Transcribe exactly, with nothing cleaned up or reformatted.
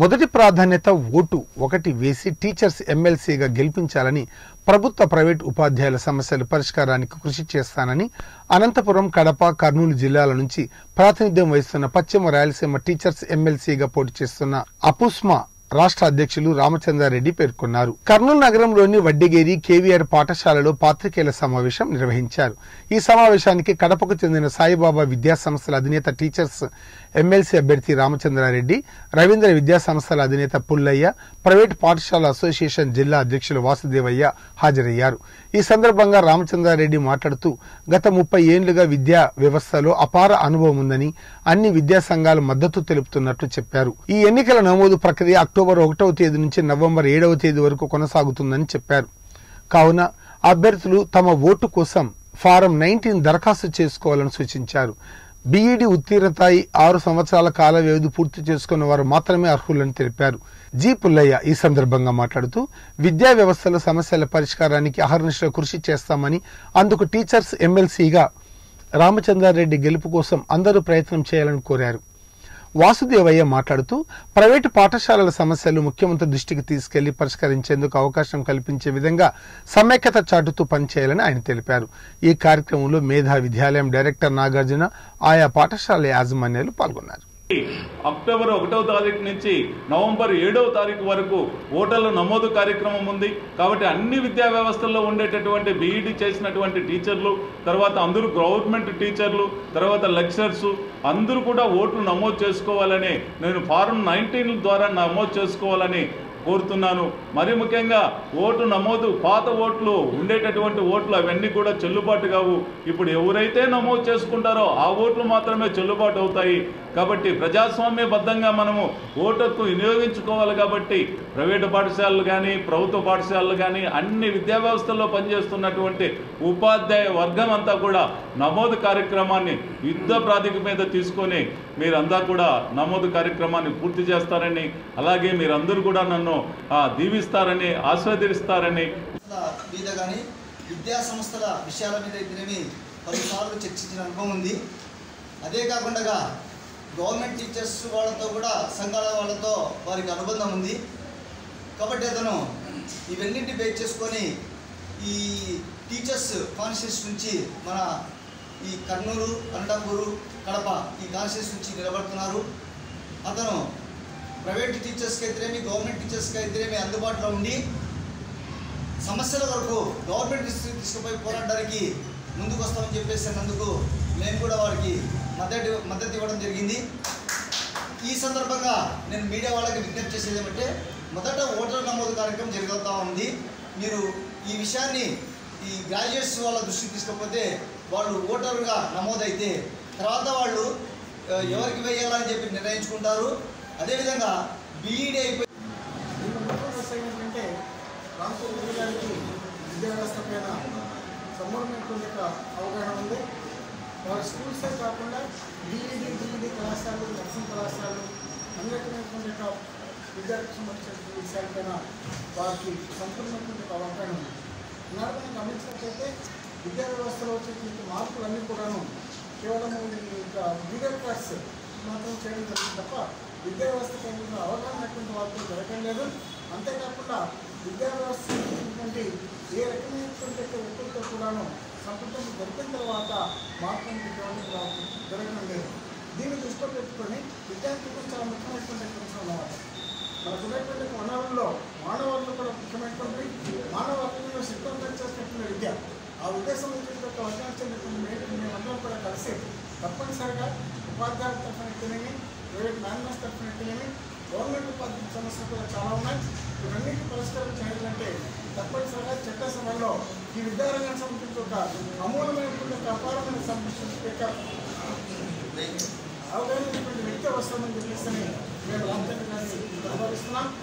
మొదటి ప్రాధాన్యత ఓటు ఒకటి వేసి టీచర్స్ ఎమ్మెల్సీగా గెలిపించాలని ప్రభుత్వ ప్రైవేట్ ఉపాధ్యాయుల సమస్యల పరిష్కారానికి కృషి చేస్తానని అనంతపురం కడప కర్నూలు జిల్లాల నుంచి ప్రాతినిధ్యం వహిస్తున్న పశ్చిమ రాయలసీమ టీచర్స్ ఎమ్మెల్సీగా పోటీ చేస్తున్న అపుస్మా రాష్ట్ర అధ్యక్షులు రామచంద్రారెడ్డి పేర్కొన్నారు. కర్నూలు నగరంలోని వడ్డిగేరి కేవీఆర్ పాఠశాలలో పాత్రికేయుల సమావేశం నిర్వహించారు. ఈ సమావేశానికి కడపకు చెందిన సాయిబాబా విద్యాసంస్థల అధినేత టీచర్స్ ఎమ్మెల్సీ అభ్యర్థి రామచంద్రారెడ్డి, రవీంద్ర విద్యాసంస్థల అధినేత పుల్లయ్య, ప్రైవేట్ పాఠశాల అసోసియేషన్ జిల్లా అధ్యక్షులు వాసుదేవయ్య హాజరయ్యారు. ఈ సందర్భంగా రామచంద్రారెడ్డి మాట్లాడుతూ గత ముప్పై ఏళ్లుగా విద్యా వ్యవస్థలో అపార అనుభవం ఉందని అన్ని విద్యా సంఘాలు మద్దతు తెలుపుతున్నట్లు చెప్పారు. ఈ ఎన్నికల నమోదు ప్రక్రియ అక్టోబర్ ఒకటవ తేదీ నుంచి నవంబర్ ఏడవ తేదీ వరకు కొనసాగుతుందని చెప్పారు. కావున అభ్యర్థులు తమ ఓటు కోసం ఫారం పంతొమ్మిది దరఖాస్తు చేసుకోవాలని సూచించారు. బీఈడీ ఉత్తీర్ణత ఆరు సంవత్సరాల కాల వ్యవధి పూర్తి చేసుకున్న వారు మాత్రమే అర్హులని తెలిపారు. జి పుల్లయ్య ఈ సందర్భంగా మాట్లాడుతూ విద్యా వ్యవస్థలో సమస్యల పరిష్కారానికి అహర్నిశలు కృషి చేస్తామని, అందుకు టీచర్స్ ఎమ్మెల్సీగా రామచంద్రారెడ్డి గెలుపు కోసం అందరూ ప్రయత్నం చేయాలని కోరారు. వాసుదేవయ్య మాట్లాడుతూ ప్రైవేటు పాఠశాలల సమస్యలు ముఖ్యమంత్రి దృష్టికి తీసుకెళ్లి పరిష్కరించేందుకు అవకాశం కల్పించే విధంగా సమైక్యత చాటుతూ పనిచేయాలని ఆయన తెలిపారు. ఈ కార్యక్రమంలో మేధా విద్యాలయం డైరెక్టర్ నాగార్జున, ఆయా పాఠశాల యాజమాన్యాలు పాల్గొన్నారు. అక్టోబర్ ఒకటవ తారీఖు నుంచి నవంబర్ ఏడవ తారీఖు వరకు ఓటర్ల నమోదు కార్యక్రమం ఉంది. కాబట్టి అన్ని విద్యా వ్యవస్థల్లో ఉండేటటువంటి బీఈడీ చేసినటువంటి టీచర్లు, తర్వాత అందరూ గవర్నమెంట్ టీచర్లు, తర్వాత లెక్చరర్స్ అందరూ కూడా ఓటు నమోదు చేసుకోవాలని, నేను ఫారం పంతొమ్మిది ద్వారా నమోదు చేసుకోవాలని కోరుతున్నాను. మరి ముఖ్యంగా ఓటు నమోదు, పాత ఓట్లు ఉండేటటువంటి ఓట్లు అవన్నీ కూడా చెల్లుబాటు కావు. ఇప్పుడు ఎవరైతే నమోదు చేసుకుంటారో ఆ ఓట్లు మాత్రమే చెల్లుబాటు అవుతాయి. కాబట్టి ప్రజాస్వామ్యబద్ధంగా మనము ఓటుకు వినియోగించుకోవాలి. కాబట్టి ప్రైవేటు పాఠశాలలు కానీ ప్రభుత్వ పాఠశాలలు కానీ అన్ని విద్యా వ్యవస్థల్లో పనిచేస్తున్నటువంటి ఉపాధ్యాయ వర్గం అంతా కూడా నమోదు కార్యక్రమాన్ని యుద్ధ ప్రాతిపదిక మీద తీసుకొని మీరంతా కూడా నమోదు కార్యక్రమాన్ని పూర్తి చేస్తారని, అలాగే మీరందరూ కూడా నన్ను దీవిస్తారని, ఆస్వాదిస్తారని. మీద కానీ విద్యా సంస్థల విషయాల మీద ఇద్దరిని పలుసార్లు చర్చించిన అనుభవం ఉంది. అదే కాకుండా గవర్నమెంట్ టీచర్స్ వాళ్ళతో కూడా, సంఘాల వాళ్ళతో వారికి అనుబంధం ఉంది. కాబట్టి అతను ఇవన్నింటి బేస్ చేసుకొని ఈ టీచర్స్ కాన్స్టిట్యూన్స్ నుంచి మన ఈ కర్నూలు, అనంతపూరు, కడప ఈ కాన్స్టిట్యూన్స్ నుంచి నిలబడుతున్నారు. అతను ప్రైవేట్ టీచర్స్కి అయితేనేమి, గవర్నమెంట్ టీచర్స్కి అయితేనేమి అందుబాటులో ఉండి సమస్యల వరకు గవర్నమెంట్ తీసుకుపోయి పోరాడడానికి ముందుకు వస్తామని చెప్పేసినందుకు మేము కూడా వారికి మద్దతు మద్దతు ఇవ్వడం జరిగింది. ఈ సందర్భంగా నేను మీడియా వాళ్ళకి విజ్ఞప్తి చేసేది ఏమంటే, మొదట ఓటర్ నమోదు కార్యక్రమం జరుగుతూ ఉంది. మీరు ఈ విషయాన్ని ఈ గ్రాడ్యుయేట్స్ వాళ్ళ దృష్టికి తీసుకపోతే వాళ్ళు ఓటర్గా నమోదైతే తర్వాత వాళ్ళు ఎవరికి వేయాలని చెప్పి నిర్ణయించుకుంటారు. అదేవిధంగా బీఈడీ అయిపోయి అంటే రామచంద్ర గారికి విద్యా వ్యవస్థ పైన సంపూర్ణమైన యొక్క అవగాహన ఉంది. వారి స్కూల్సే కాకుండా బీఈడీ, బీఈడీ కళాశాలలు, నర్సింగ్ కళాశాలలు అన్ని రకమైనటువంటి యొక్క విద్యార్థి సంబంధించిన విషయాలపైన వారికి సంపూర్ణమైనటువంటి యొక్క అవగాహన ఉంది. ఇలాంటి గమనించినట్లయితే విద్యా వ్యవస్థలో వచ్చేటువంటి మార్పులన్నీ కూడాను కేవలం ఇంకా మీడియా క్లాస్ మాత్రం చేయడం జరిగింది తప్ప విద్యా వ్యవస్థ పైన అవగాహన లేకుండా వాళ్ళతో జరగడం లేదు. అంతేకాకుండా విద్యా వ్యవస్థ ఏ రకమైనటువంటి ఒత్తిడితో కూడాను సంపృతం దొరికిన తర్వాత మార్పులు జరగడం లేదు. దీన్ని దృష్టిలో పెట్టుకొని విద్యార్థులకు చాలా ముఖ్యమైనటువంటి అంశం అన్నమాట. మనకు ఉన్నటువంటి వనరుల్లో మానవాళిలో కూడా ముఖ్యమైనటువంటి మానవాళిలో సిద్ధంగా చేసినటువంటి విద్య, ఆ విద్య సంబంధించిన అవకాశం మేమందరం కూడా కలిసి తప్పనిసరిగా ఉపాధ్యాయుల తరఫున ఎత్తినేమి, ప్రైవేట్ మేనేజర్స్ తరఫున ఎత్తినేమి, గవర్నమెంట్ ఉపాధ్యాయుల సమస్యలు కూడా చాలా ఉన్నాయి. ఇవన్నింటి పరిష్కారం చేయాలంటే తప్పనిసరిగా చట్టసభల్లో ఈ విద్యారంగానికి సంబంధించిన ఒక అమూలమైనటువంటి ఒక అపారమైన సంబంధించిన అవగాహనటువంటి వ్యక్తి అవసరమని చెప్పేసి నేను రామచంద్ర గారిని ఆహ్వానిస్తున్నాను.